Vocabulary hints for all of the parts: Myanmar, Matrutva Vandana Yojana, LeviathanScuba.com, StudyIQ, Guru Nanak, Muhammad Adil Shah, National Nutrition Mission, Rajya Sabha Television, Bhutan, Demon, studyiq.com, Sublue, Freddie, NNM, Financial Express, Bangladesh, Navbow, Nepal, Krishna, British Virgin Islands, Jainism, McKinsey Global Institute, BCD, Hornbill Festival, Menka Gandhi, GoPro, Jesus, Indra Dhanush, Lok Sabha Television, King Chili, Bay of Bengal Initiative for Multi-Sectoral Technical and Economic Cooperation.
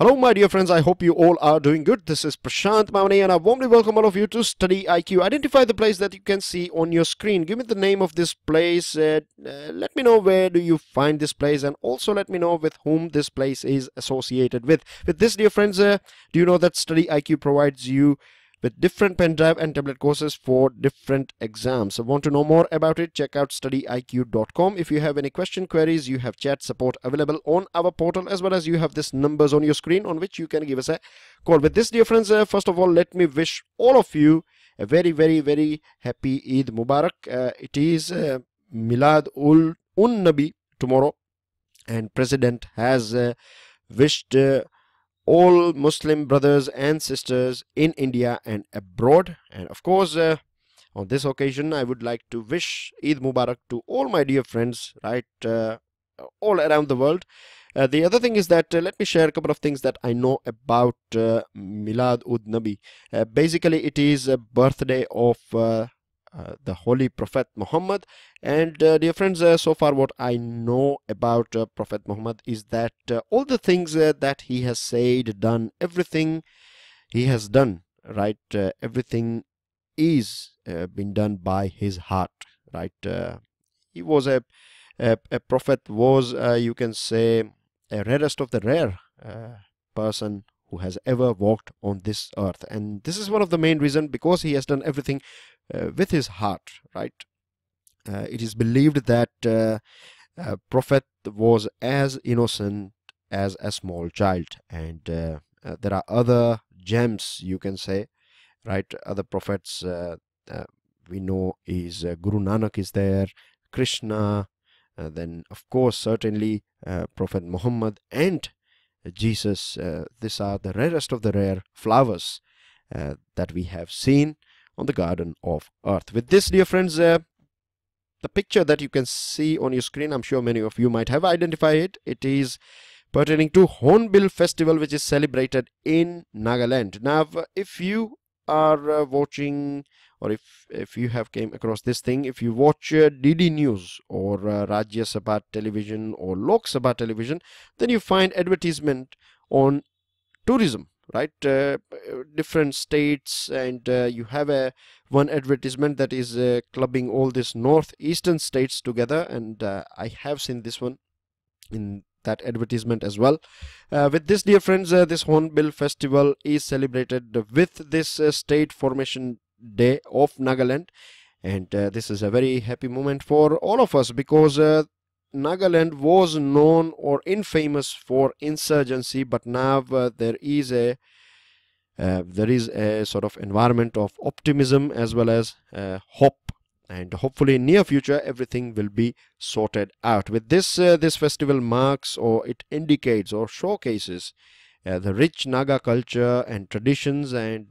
Hello my dear friends, I hope you all are doing good. This is Prashant Mavani and I warmly welcome all of you to Study IQ. Identify the place that you can see on your screen. Give me the name of this place. Let me know where do you find this place, and also let me know with whom this place is associated with. With this, dear friends, do you know that Study IQ provides you with different pen drive and tablet courses for different exams. So want to know more about it? Check out studyiq.com. If you have any question, queries, you have chat support available on our portal, as well as you have these numbers on your screen on which you can give us a call. With this, dear friends, first of all, let me wish all of you a very, very, very happy Eid Mubarak. It is Milad un-Nabi tomorrow, and President has wished all Muslim brothers and sisters in India and abroad. And of course, on this occasion, I would like to wish Eid Mubarak to all my dear friends, right, all around the world. The other thing is that let me share a couple of things that I know about Milad un-Nabi. Basically, it is a birthday of the Holy Prophet Muhammad, and dear friends, so far what I know about Prophet Muhammad is that all the things that he has said, done, everything he has done, right, everything is been done by his heart, right. He was a prophet, was you can say a rarest of the rare person who has ever walked on this earth, and this is one of the main reasons, because he has done everything with his heart, right. It is believed that Prophet was as innocent as a small child, and there are other gems, you can say, right, other prophets we know is Guru Nanak is there, Krishna, then of course certainly Prophet Muhammad and Jesus. These are the rarest of the rare flowers that we have seen on the garden of earth. With this, dear friends, the picture that you can see on your screen, I'm sure many of you might have identified it. It is pertaining to Hornbill Festival, which is celebrated in Nagaland. Now, if you are watching, or if you have came across this thing, if you watch DD News or Rajya Sabha Television or Lok Sabha Television, then you find advertisement on tourism, right, different states, and you have one advertisement that is clubbing all these northeastern states together, and I have seen this one in that advertisement as well. With this, dear friends, this Hornbill Festival is celebrated with this state formation day of Nagaland, and this is a very happy moment for all of us, because Nagaland was known or infamous for insurgency, but now there is a sort of environment of optimism as well as hope, and hopefully in near future everything will be sorted out. With this, this festival marks, or it indicates or showcases the rich Naga culture and traditions, and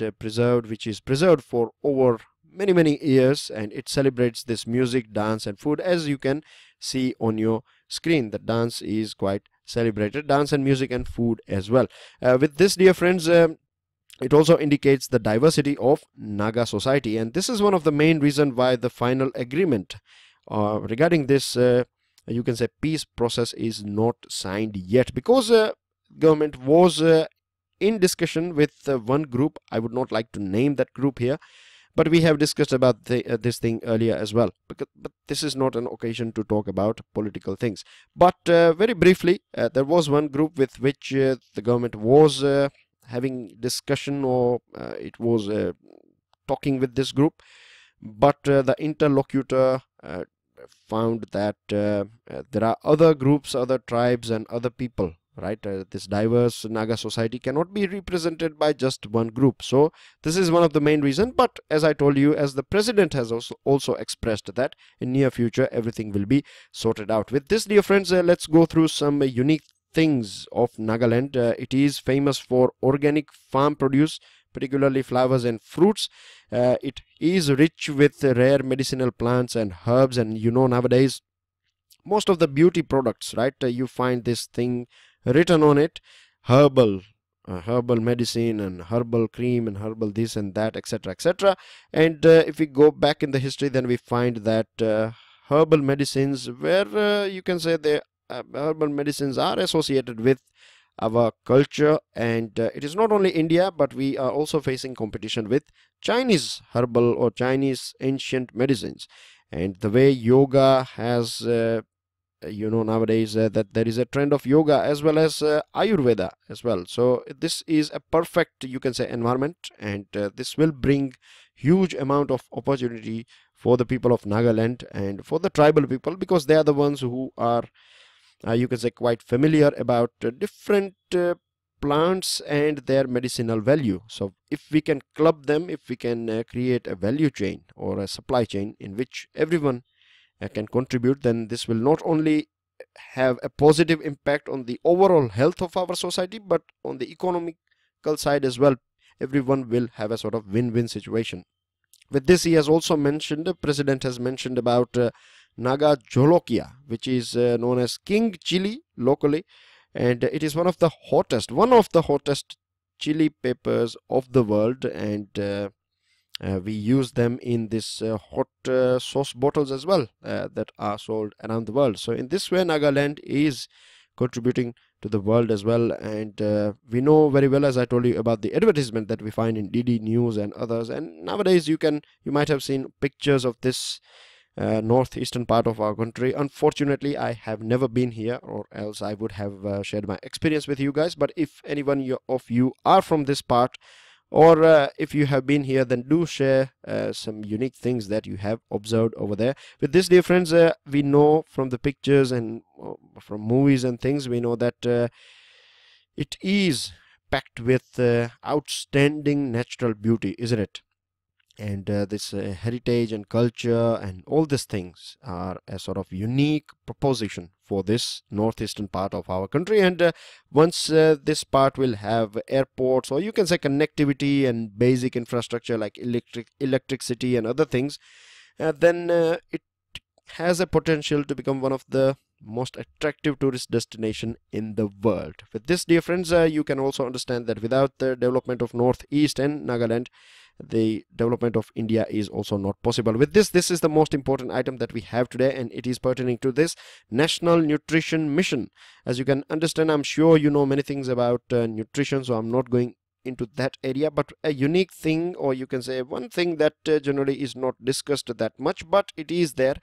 which is preserved for over many years, and it celebrates this music, dance and food, as you can see on your screen. The dance is quite celebrated, dance and music and food as well. With this, dear friends, it also indicates the diversity of Naga society, and this is one of the main reasons why the final agreement regarding this you can say peace process is not signed yet, because government was in discussion with one group. I would not like to name that group here, but we have discussed about this thing earlier as well, but this is not an occasion to talk about political things. But very briefly, there was one group with which the government was having discussion, or it was talking with this group, but the interlocutor found that there are other groups, other tribes and other people, right. This diverse Naga society cannot be represented by just one group. So this is one of the main reasons, but as I told you, as the president has also expressed that in near future everything will be sorted out. With this, dear friends, let's go through some unique things of Nagaland. It is famous for organic farm produce, particularly flowers and fruits. It is rich with rare medicinal plants and herbs, and you know nowadays most of the beauty products, right, you find this thing written on it, herbal, herbal medicine and herbal cream and herbal this and that, etc, etc. And if we go back in the history, then we find that herbal medicines, where you can say the herbal medicines are associated with our culture, and it is not only India, but we are also facing competition with Chinese herbal or Chinese ancient medicines. And the way yoga has nowadays that there is a trend of yoga as well as Ayurveda as well. So this is a perfect, you can say, environment, and this will bring huge amount of opportunity for the people of Nagaland and for the tribal people, because they are the ones who are you can say quite familiar about different plants and their medicinal value. So if we can club them, if we can create a value chain or a supply chain in which everyone can contribute, then this will not only have a positive impact on the overall health of our society, but on the economical side as well. Everyone will have a sort of win-win situation. With this, he has also mentioned, the president has mentioned about Naga Jolokia, which is known as King Chili locally, and it is one of the hottest chili peppers of the world, and we use them in this hot sauce bottles as well that are sold around the world. So in this way, Nagaland is contributing to the world as well, and we know very well, as I told you, about the advertisement that we find in DD News and others. And nowadays, you might have seen pictures of this northeastern part of our country. Unfortunately, I have never been here, or else I would have shared my experience with you guys. But if anyone of you are from this part, or if you have been here, then do share some unique things that you have observed over there. With this, dear friends, we know from the pictures and from movies and things, we know that it is packed with outstanding natural beauty, isn't it? And this heritage and culture and all these things are a sort of unique proposition for this northeastern part of our country. And once this part will have airports, or you can say connectivity and basic infrastructure like electricity and other things, then it has a potential to become one of the most attractive tourist destination in the world. With this, dear friends, you can also understand that without the development of Northeast and Nagaland, the development of India is also not possible. With this is the most important item that we have today, and it is pertaining to this National Nutrition Mission. As you can understand, I'm sure you know many things about nutrition, so I'm not going into that area, but a unique thing, or you can say one thing that generally is not discussed that much, but it is there,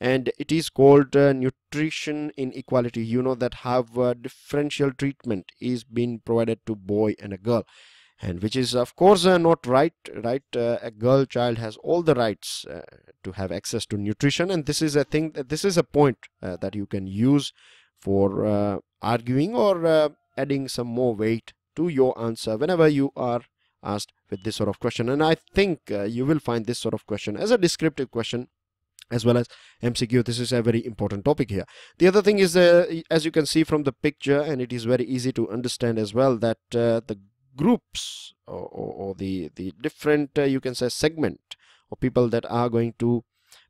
and it is called nutrition inequality. You know that how differential treatment is being provided to boy and a girl, and which is of course not right. A girl child has all the rights to have access to nutrition, and this is a thing, this is a point that you can use for arguing or adding some more weight to your answer whenever you are asked with this sort of question. And I think you will find this sort of question as a descriptive question as well as MCQ. This is a very important topic here. The other thing is, as you can see from the picture, and it is very easy to understand as well, that the groups or the different you can say segment of people that are going to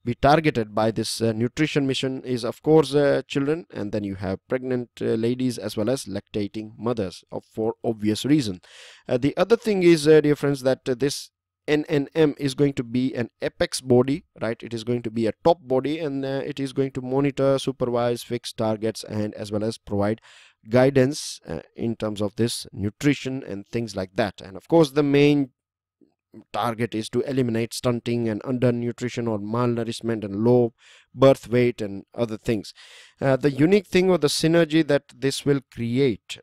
be targeted by this nutrition mission is of course children, and then you have pregnant ladies as well as lactating mothers, for obvious reason. The other thing is, dear friends, that this NNM is going to be an apex body, right? It is going to be a top body, and it is going to monitor, supervise, fix targets, and as well as provide guidance in terms of this nutrition and things like that. And of course, the main target is to eliminate stunting and undernutrition or malnourishment and low birth weight and other things. The unique thing, or the synergy that this will create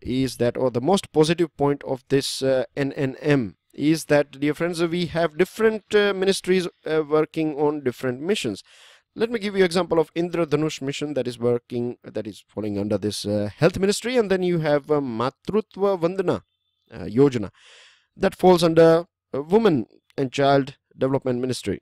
is that, or the most positive point of this NNM is that, dear friends, we have different ministries working on different missions. Let me give you example of Indra Dhanush mission that is falling under this health ministry, and then you have Matrutva Vandana Yojana that falls under Women and Child Development Ministry.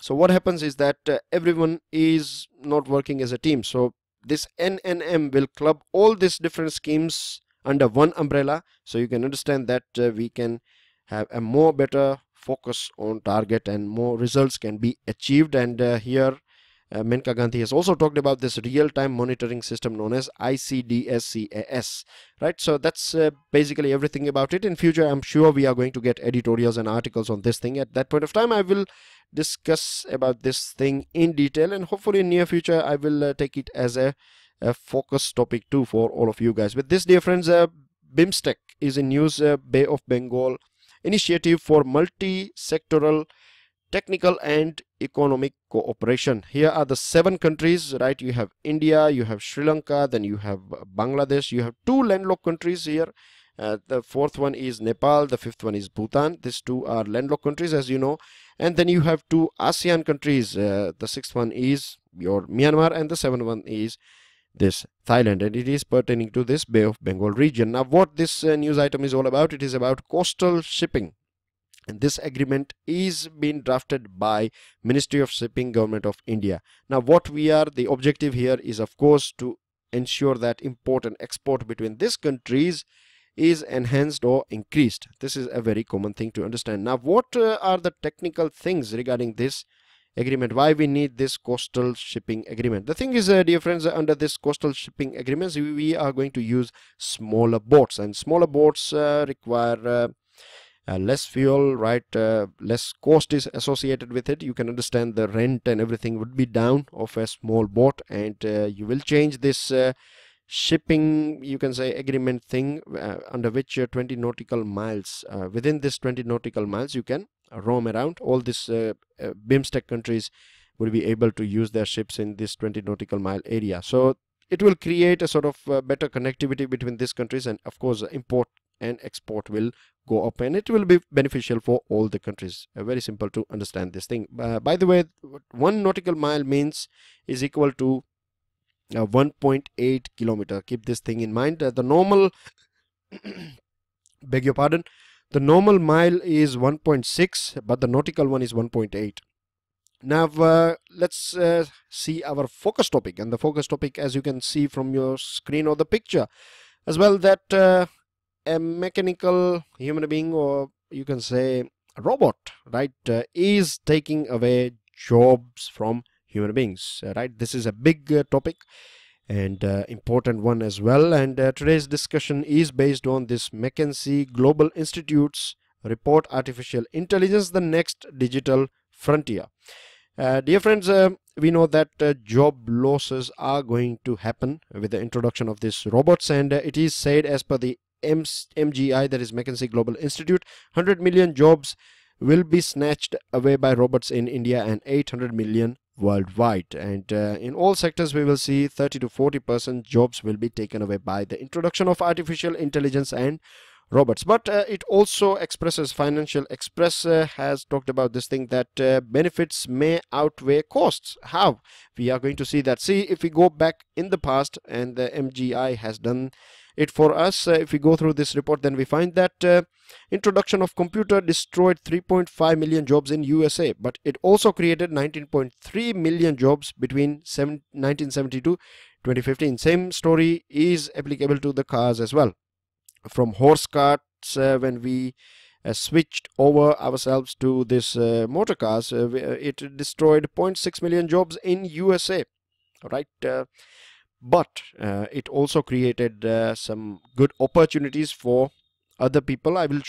So what happens is that everyone is not working as a team. So this NNM will club all these different schemes under one umbrella. So you can understand that we can have a more better focus on target and more results can be achieved. And here Menka Gandhi has also talked about this real-time monitoring system known as icdscas, right? So that's basically everything about it. In future, I'm sure we are going to get editorials and articles on this thing. At that point of time, I will discuss about this thing in detail, and hopefully in near future I will take it as a focus topic too for all of you guys. With this, dear friends, BIMSTEC is in news. Bay of Bengal Initiative for Multi-Sectoral Technical and Economic Cooperation. Here are the 7 countries, right? You have India, you have Sri Lanka, then you have Bangladesh, you have 2 landlocked countries here. The 4th one is Nepal, the 5th one is Bhutan. These 2 are landlocked countries, as you know. And then you have 2 ASEAN countries. The 6th one is your Myanmar, and the 7th one is this Thailand, and it is pertaining to this Bay of Bengal region. Now, what this news item is all about, it is about coastal shipping. And this agreement is being drafted by Ministry of Shipping, Government of India. Now, what we are, the objective here is, of course, to ensure that import and export between these countries is enhanced or increased. This is a very common thing to understand. Now, what are the technical things regarding this agreement? Why we need this coastal shipping agreement? The thing is, dear friends, under this coastal shipping agreements, we are going to use smaller boats, and smaller boats require less fuel, right? Less cost is associated with it. You can understand the rent and everything would be down of a small boat, and you will change this shipping, you can say, agreement thing, under which 20 nautical miles, within this 20 nautical miles you can roam around. All these BIMSTEC countries will be able to use their ships in this 20 nautical mile area. So it will create a sort of better connectivity between these countries, and of course import and export will go up, and it will be beneficial for all the countries. Very simple to understand this thing. By the way, 1 nautical mile means is equal to 1.8 kilometer. Keep this thing in mind. The normal beg your pardon, the normal mile is 1.6, but the nautical one is 1.8. Now let's see our focus topic, and the focus topic, as you can see from your screen or the picture as well, that a mechanical human being, or you can say a robot, right, is taking away jobs from human beings, right? This is a big topic and important one as well, and today's discussion is based on this McKinsey Global Institute's report, Artificial Intelligence, the Next Digital Frontier. Dear friends, we know that job losses are going to happen with the introduction of these robots, and it is said, as per the MGI, that is McKinsey Global Institute, 100 million jobs will be snatched away by robots in India and 800 million worldwide. And in all sectors we will see 30 to 40% jobs will be taken away by the introduction of artificial intelligence and robots. But it also expresses, Financial Express has talked about this thing, that benefits may outweigh costs. How? We are going to see that. See, if we go back in the past, and the MGI has done it for us, if we go through this report, then we find that introduction of computer destroyed 3.5 million jobs in USA, but it also created 19.3 million jobs between 1972 to 2015. Same story is applicable to the cars as well. From horse carts, when we switched over ourselves to this motor cars, it destroyed 0.6 million jobs in USA, right? But it also created some good opportunities for other people. I will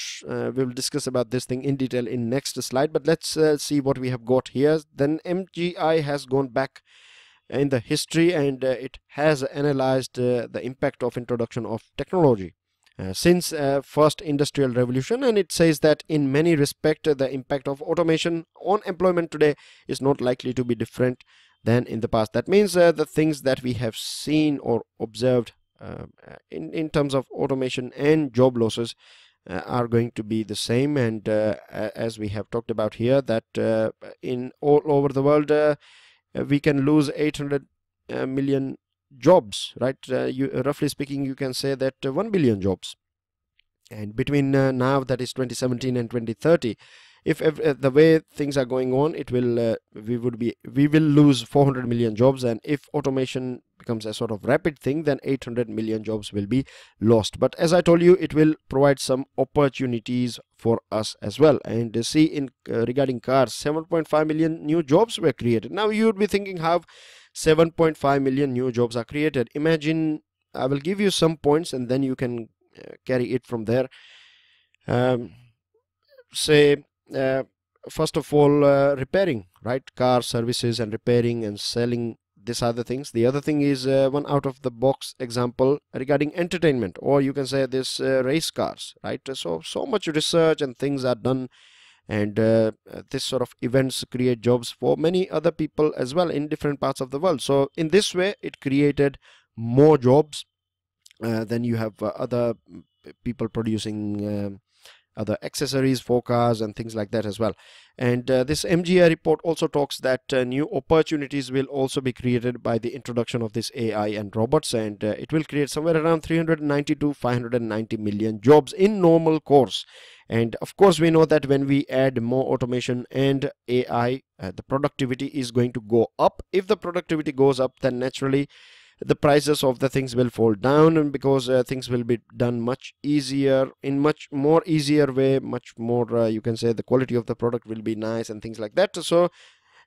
we will discuss about this thing in detail in next slide, but let's see what we have got here. Then MGI has gone back in the history, and it has analyzed the impact of introduction of technology since first industrial revolution, and it says that in many respects the impact of automation on employment today is not likely to be different than in the past. That means the things that we have seen or observed in terms of automation and job losses are going to be the same. And as we have talked about here, that in all over the world we can lose 800 million jobs, right? Roughly speaking, you can say that 1 billion jobs. And between now, that is 2017 and 2030, if the way things are going on, it will we will lose 400 million jobs. And if automation becomes a sort of rapid thing, then 800 million jobs will be lost. But as I told you, it will provide some opportunities for us as well. And see, in regarding cars, 7.5 million new jobs were created. Now you would be thinking, how 7.5 million new jobs are created? Imagine, I will give you some points and then you can carry it from there. Say, first of all, repairing, right? Car services and repairing and selling these are the things. The other thing is one out of the box example regarding entertainment, or you can say this race cars, right? So much research and things are done, and this sort of events create jobs for many other people as well in different parts of the world. So in this way, it created more jobs than you have other people producing other accessories for cars and things like that as well. And this MGI report also talks that new opportunities will also be created by the introduction of this AI and robots, and it will create somewhere around 390 to 590 million jobs in normal course. And of course, we know that when we add more automation and AI, the productivity is going to go up. If the productivity goes up, then naturally the prices of the things will fall down, and because things will be done much easier, in much more easier way, much more you can say the quality of the product will be nice and things like that. So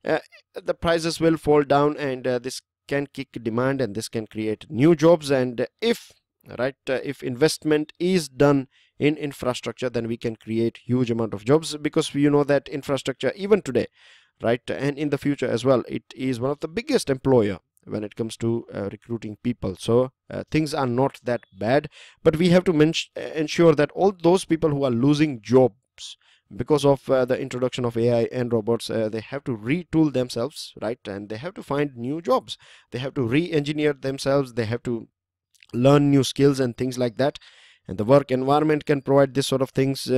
the prices will fall down, and this can kick demand, and this can create new jobs. And if investment is done in infrastructure, then we can create huge amount of jobs, because you know that infrastructure, even today, right, and in the future as well, it is one of the biggest employer when it comes to recruiting people. So things are not that bad, but we have to ensure that all those people who are losing jobs because of the introduction of AI and robots, they have to retool themselves, right? And they have to find new jobs, they have to re-engineer themselves, they have to learn new skills and things like that. And the work environment can provide this sort of things,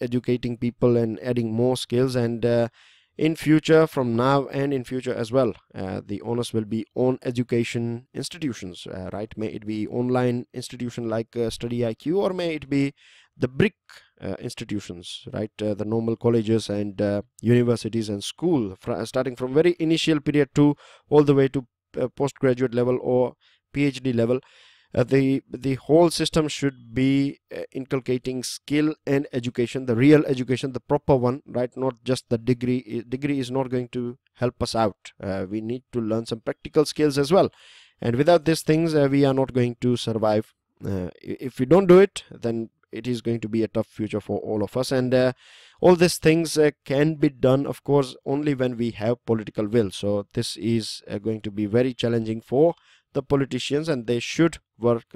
educating people and adding more skills. And in future, from now and in future as well, the onus will be on education institutions, right? May it be online institution like StudyIQ, or may it be the brick institutions, right? The normal colleges and universities and school, starting from very initial period to all the way to postgraduate level or PhD level. The whole system should be inculcating skill and education, the real education, the proper one, right? Not just the degree. Degree is not going to help us out. We need to learn some practical skills as well. And without these things, we are not going to survive. If we don't do it, then it is going to be a tough future for all of us. And all these things can be done, of course, only when we have political will. So this is going to be very challenging for the politicians, and they should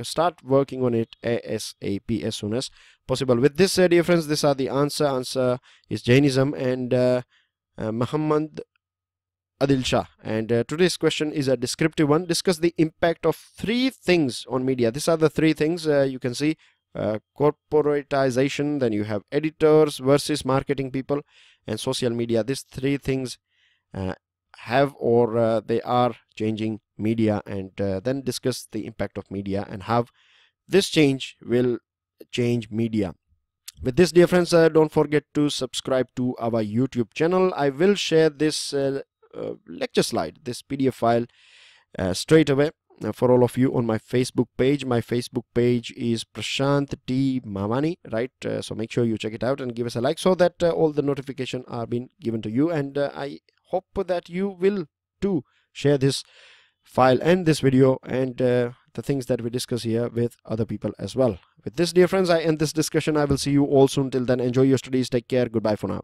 start working on it ASAP, as soon as possible. With this, dear friends, these are the answer is Jainism and Muhammad Adil Shah. And today's question is a descriptive one. Discuss the impact of three things on media. These are the three things you can see. Corporatization, then you have editors versus marketing people, and social media. These three things have, or they are changing media. And then discuss the impact of media and how this change will change media. With this, dear friends, don't forget to subscribe to our YouTube channel. I will share this lecture slide, this PDF file, straight away for all of you on my Facebook page. My Facebook page is Prashant T. Mavani, right? So make sure you check it out and give us a like, so that all the notifications are being given to you. And I hope that you will too share this file and this video and the things that we discuss here with other people as well. With this, dear friends, I end this discussion. I will see you all soon. Till then, enjoy your studies. Take care. Goodbye for now.